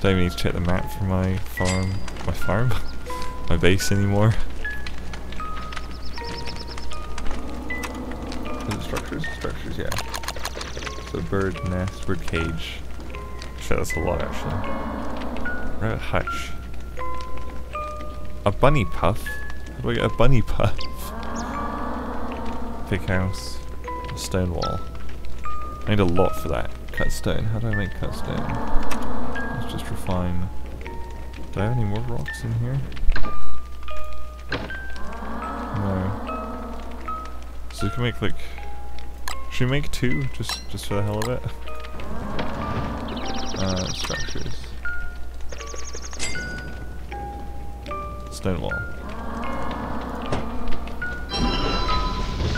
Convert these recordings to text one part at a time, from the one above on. Don't even need to check the map for my farm. My base anymore. Structures, yeah. It's a bird nest, bird cage. Actually, that's a lot, actually. Rabbit hutch. A bunny puff? How do I get a bunny puff? Pig house. A stone wall. I need a lot for that. Cut stone. How do I make cut stone? Let's just refine. Do I have any more rocks in here? No. So we can make, like... Should we make two? Just for the hell of it? Structures. Stone wall.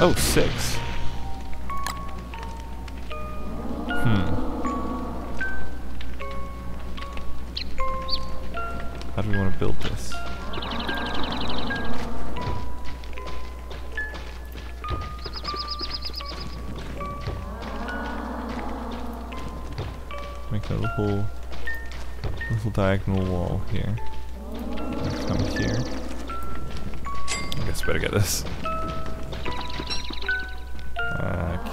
Oh, 6. How do we want to build this? Make a little diagonal wall here. Come here. I guess I better get this.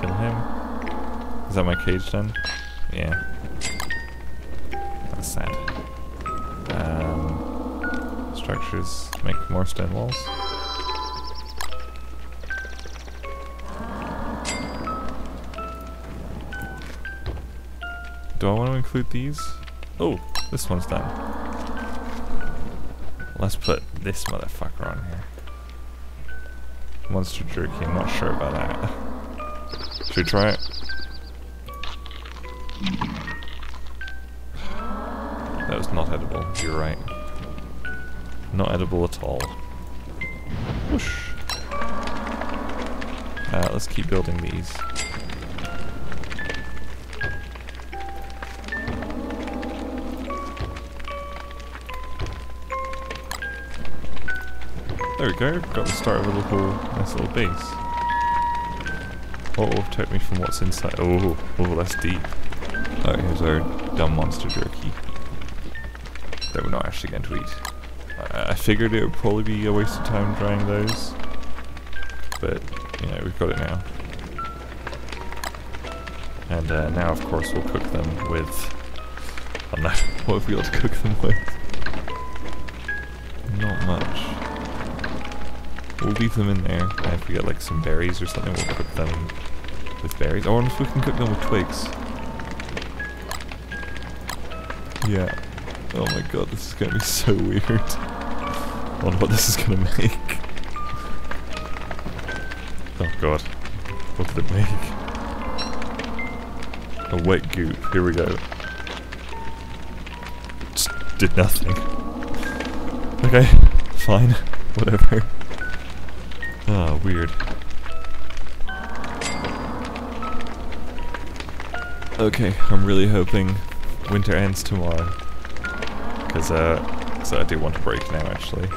Kill him. Is that my cage done? Yeah. That's sad. Structures, make more stone walls. Do I want to include these? Oh, this one's done. Let's put this motherfucker on here. Monster jerky, I'm not sure about that. Should we try it? That was not edible, you're right. Not edible at all. Whoosh. Let's keep building these. There we go. Got the start of a little nice little base. Oh, protect me from what's inside. Oh, that's deep. Oh, here's our dumb monster jerky that we're not actually going to eat. I figured it would probably be a waste of time drying those, but, you know, we've got it now. And now, of course, we'll cook them with... I don't know, what have we got to cook them with? Not much. We'll leave them in there, and if we get, like, some berries or something, we'll cook them with berries. I wonder if we can cook them with twigs. Yeah. Oh my god, this is gonna be so weird. I wonder what this is gonna make. Oh god. What could it make? A wet goop. Here we go. Just did nothing. Okay, fine. Whatever. Ah, weird. Okay, I'm really hoping winter ends tomorrow. Because I do want to break now, actually.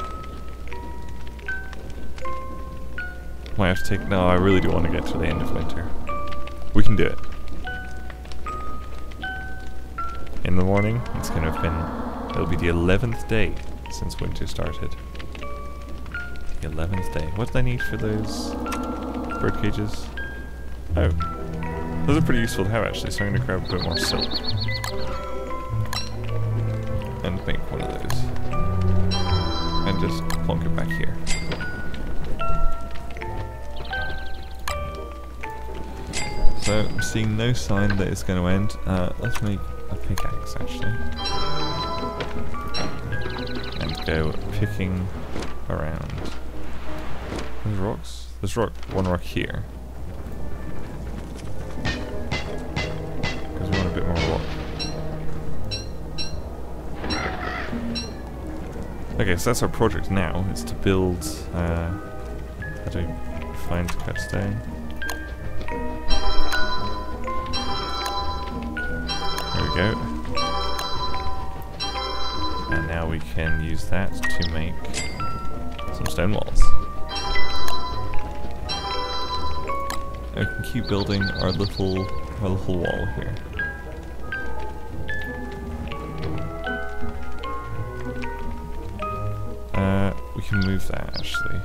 Might have to take... No, I really do want to get to the end of winter. We can do it. In the morning, it's going to have been... It'll be the 11th day since winter started. The 11th day. What do I need for those bird cages? Oh. Those are pretty useful to have, actually, so I'm going to grab a bit more silk. And make one of those. And just plonk it back here. So, I'm seeing no sign that it's going to end. Let's make a pickaxe, actually. And go picking around. There's rocks. There's one rock here. Because we want a bit more rock. Okay, so that's our project now. It's to build. How do we find cut stone? There we go. And now we can use that to make some stone walls. And we can keep building our little wall here. We can move that actually.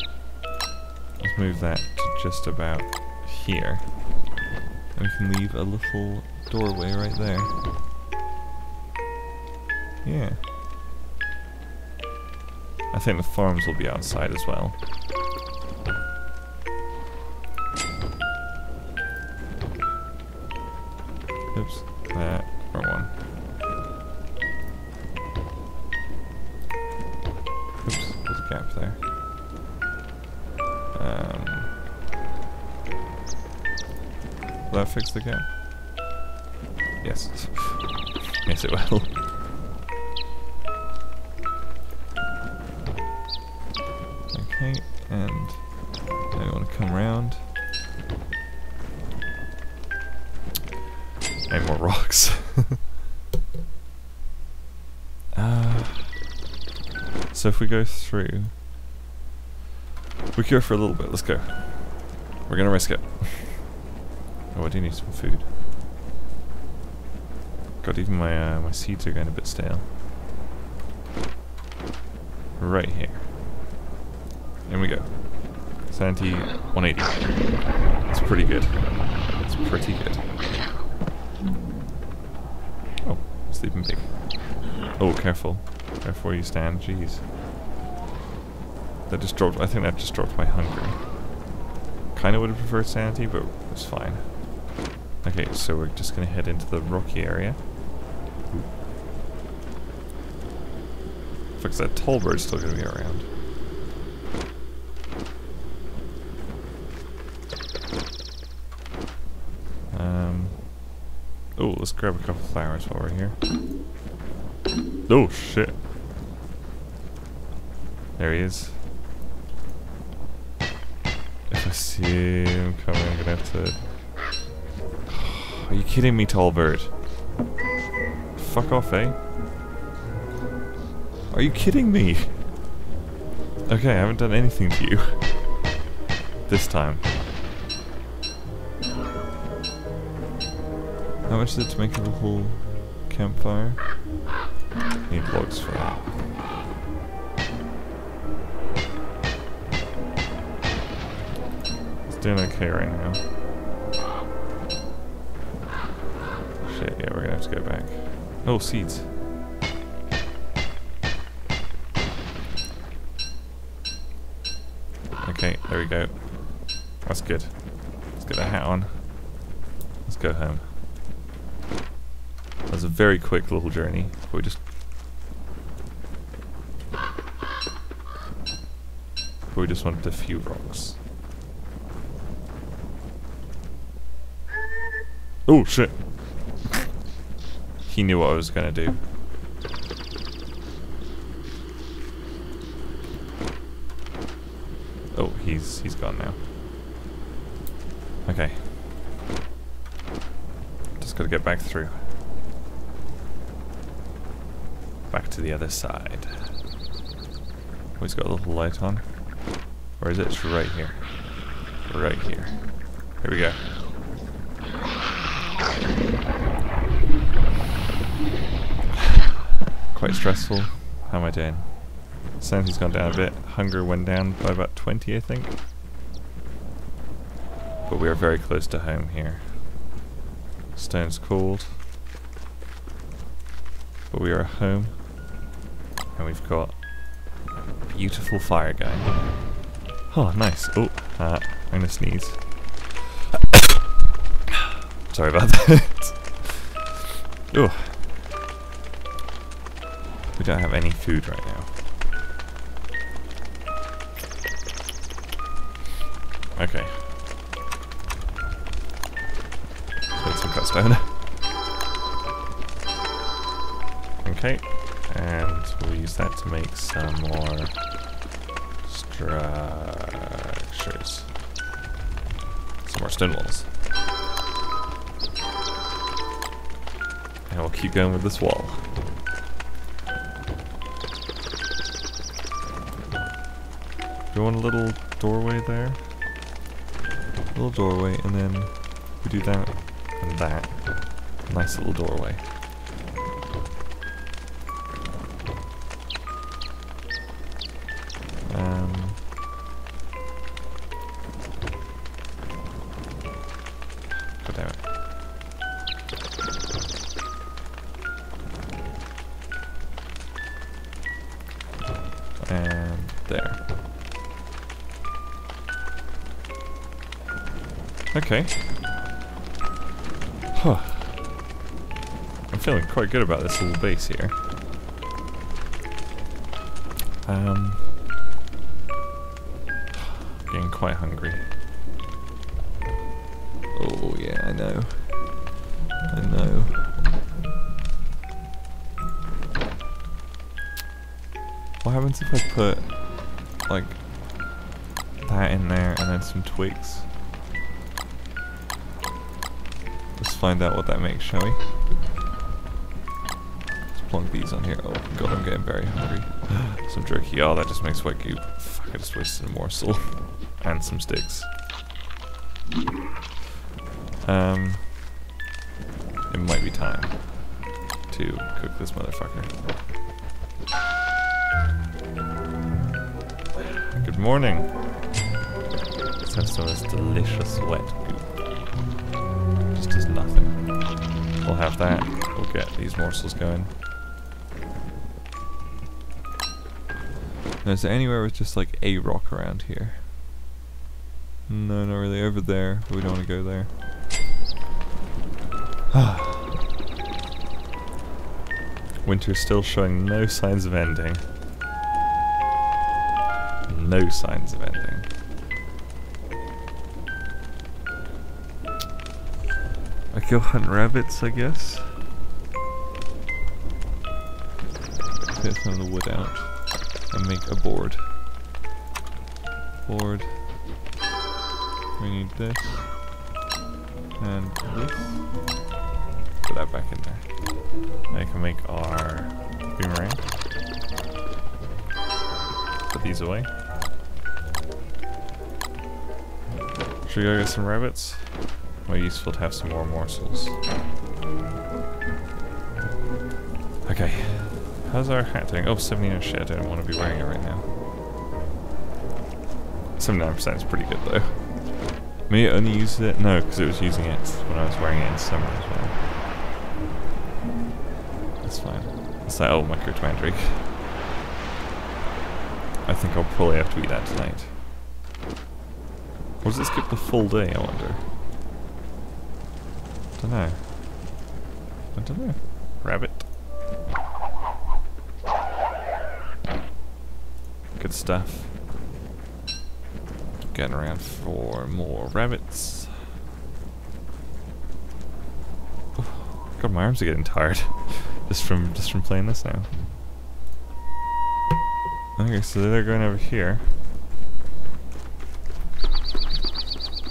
Let's move that to just about here. And we can leave a little doorway right there. Yeah. I think the farms will be outside as well. Oops, that, wrong one. Oops, there's a gap there. Will that fix the gap? Yes. Yes, it will. Okay, and now you want to come around. Any more rocks. So if we go through, we go for a little bit. Let's go. We're gonna risk it. Oh, I do need some food. God, even my my seeds are going a bit stale. Right here. In we go. Sanity 180. It's pretty good. It's pretty good. Oh, sleeping pig. Oh, careful. Careful where you stand. Jeez. That just dropped. I think that just dropped my hunger. Kinda would have preferred sanity, but it's fine. Okay, so we're just going to head into the rocky area. Fix that tall bird's still going to be around. Oh, let's grab a couple flowers while we're here. Oh, shit. There he is. If I see him coming, I'm going to have to... Are you kidding me, tall bird? Fuck off, eh? Are you kidding me? Okay, I haven't done anything to you. This time. How much is it to make a little campfire? Need logs for that. It's doing okay right now. Yeah, we're gonna have to go back. Oh, seeds. Okay, there we go. That's good. Let's get a hat on. Let's go home. That was a very quick little journey. We just... We just wanted a few rocks. Oh, shit! He knew what I was gonna do. Oh, he's gone now. Okay. Just gotta get back through. Back to the other side. Oh, he's got a little light on. Where is it? It's right here. Right here. Here we go. Quite stressful. How am I doing? Sanity's gone down a bit. Hunger went down by about 20, I think. But we are very close to home here. Stone's cold. But we are at home. And we've got a beautiful fire going. Oh, nice. Oh, I'm gonna sneeze. Sorry about that. Oh. We don't have any food right now. Okay. Let's take that stone. Okay. And we'll use that to make some more structures. Some more stone walls. And we'll keep going with this wall. We want a little doorway there. A little doorway, and then we do that and that. Nice little doorway. Okay. Huh. I'm feeling quite good about this little base here. Getting quite hungry. Oh yeah, I know. I know. What happens if I put like that in there and then some twigs? Let's find out what that makes, shall we? Let's plonk these on here. Oh god, I'm getting very hungry. Some jerky. Oh, that just makes wet goop. Fuck, I just wasted a morsel. And some sticks. It might be time to cook this motherfucker. Good morning. Let's have some of this delicious wet goop. Just does nothing. We'll have that. We'll get these morsels going. Now, is there anywhere with just like a rock around here? No, not really. Over there, but we don't want to go there. Winter's still showing no signs of ending. No signs of ending. I go hunt rabbits, I guess. Get some of the wood out. And make a board. We need this. And this. Put that back in there. I can make our boomerang. Put these away. Should we go get some rabbits? Well, useful to have some more morsels. Okay. How's our hat doing? Oh, 79 shit, I don't want to be wearing it right now. 79% is pretty good though. Maybe I only used it? No, because it was using it when I was wearing it in summer as well. That's fine. It's that old micro mandrake. I think I'll probably have to eat that tonight. Or does it skip the full day, I wonder? Dunno. I don't know. Rabbit. Good stuff. Getting around for more rabbits. Oof. God, my arms are getting tired just from playing this now. Okay, so they're going over here.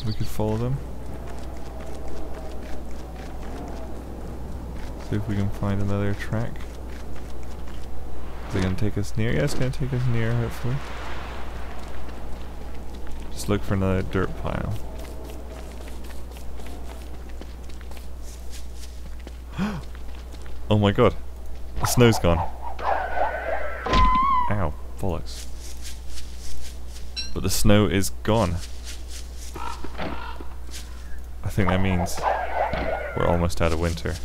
We could follow them. See if we can find another track. Is it going to take us near? Yeah, it's going to take us near, hopefully. Just look for another dirt pile. Oh my god. The snow's gone. Ow, bollocks. But the snow is gone. I think that means we're almost out of winter.